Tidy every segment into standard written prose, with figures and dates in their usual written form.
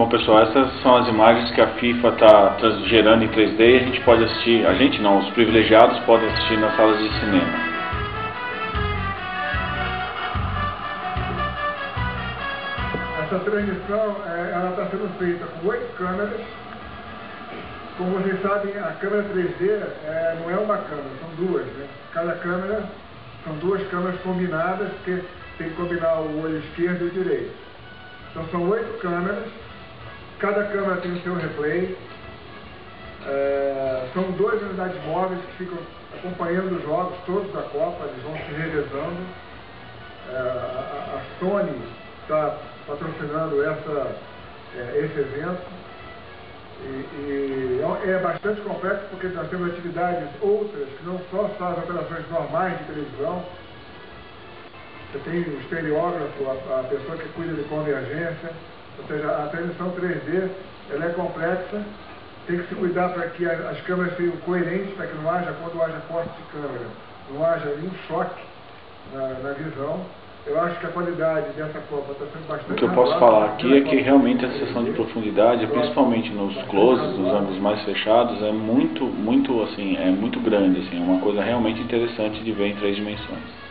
Bom pessoal, essas são as imagens que a FIFA está gerando em 3D e a gente pode assistir, a gente não, os privilegiados podem assistir nas salas de cinema. Essa transmissão está sendo feita com 8 câmeras. Como vocês sabem, a câmera 3D não é uma câmera, são duas, né? Cada câmera são duas câmeras combinadas, porque tem que combinar o olho esquerdo e o direito. Então são 8 câmeras. Cada câmera tem o seu replay, são 2 unidades móveis que ficam acompanhando os jogos todos da Copa, eles vão se revezando. A Sony está patrocinando esse evento e é bastante complexo porque nós temos atividades outras que não só são as operações normais de televisão. Você tem o estereógrafo, a pessoa que cuida de convergência. Ou seja, a transmissão 3D ela é complexa, tem que se cuidar para que as câmeras sejam coerentes, para que não haja, quando haja corte de câmera, não haja nenhum choque na visão. Eu acho que a qualidade dessa Copa está sendo bastante... O que eu posso falar aqui é que realmente a sessão de profundidade, principalmente nos closes, nos ângulos mais fechados, é muito assim, é muito grande, assim, é uma coisa realmente interessante de ver em 3 dimensões.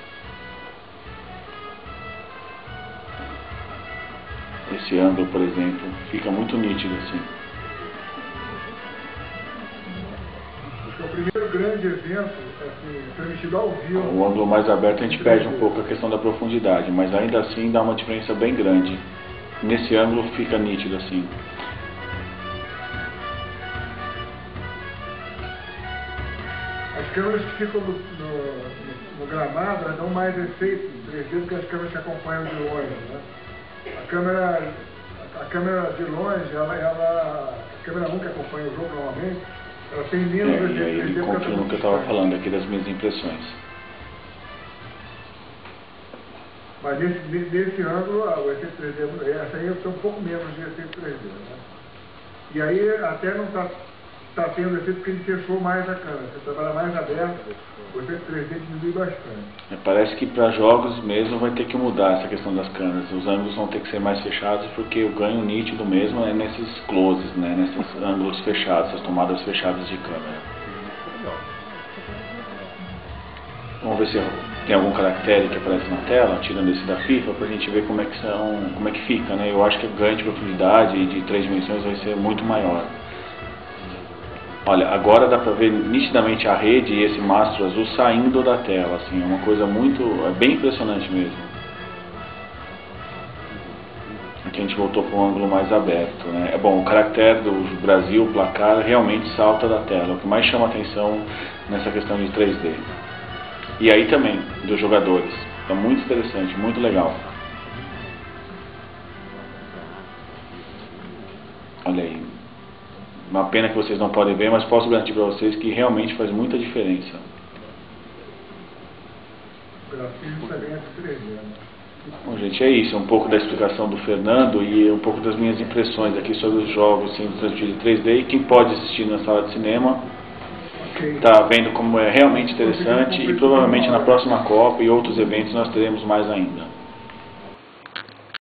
Esse ângulo, por exemplo, fica muito nítido assim. É o primeiro grande evento assim, transmitido ao vivo. O ângulo mais aberto a gente perde um pouco a questão da profundidade, mas ainda assim dá uma diferença bem grande. Nesse ângulo fica nítido assim. As câmeras que ficam no gramado elas dão mais efeito em 3D do que as câmeras que acompanham de longe, né? A câmera de longe, a câmera 1 que acompanha o jogo normalmente, ela tem menos... E aí ele confirma o que eu estava falando aqui das minhas impressões. Mas nesse ângulo, o efeito 3D, essa aí tem um pouco menos de efeito 3D, né? E aí até não está tendo efeito porque ele fechou mais a câmera, você trabalha mais aberto, o efeito 3D diminui bastante. Parece que para jogos mesmo vai ter que mudar essa questão das câmeras, os ângulos vão ter que ser mais fechados porque o ganho nítido mesmo é nesses closes, né? Nesses ângulos fechados, essas tomadas fechadas de câmera. Vamos ver se tem algum caractere que aparece na tela, tirando esse da FIFA, para a gente ver como é que fica, né? Eu acho que o ganho de profundidade e de 3 dimensões vai ser muito maior. Olha, agora dá pra ver nitidamente a rede e esse mastro azul saindo da tela, assim, é uma coisa bem impressionante mesmo. Aqui a gente voltou para um ângulo mais aberto, né? O caractere do Brasil, o placar, realmente salta da tela, o que mais chama atenção nessa questão de 3D. E aí também, dos jogadores, é muito interessante, muito legal. Olha aí. Uma pena que vocês não podem ver, mas posso garantir para vocês que realmente faz muita diferença. Bom, gente, é isso. Um pouco da explicação do Fernando e um pouco das minhas impressões aqui sobre os jogos sendo transmitidos em 3D. E quem pode assistir na sala de cinema está vendo como é realmente interessante e provavelmente na próxima Copa e outros eventos nós teremos mais ainda.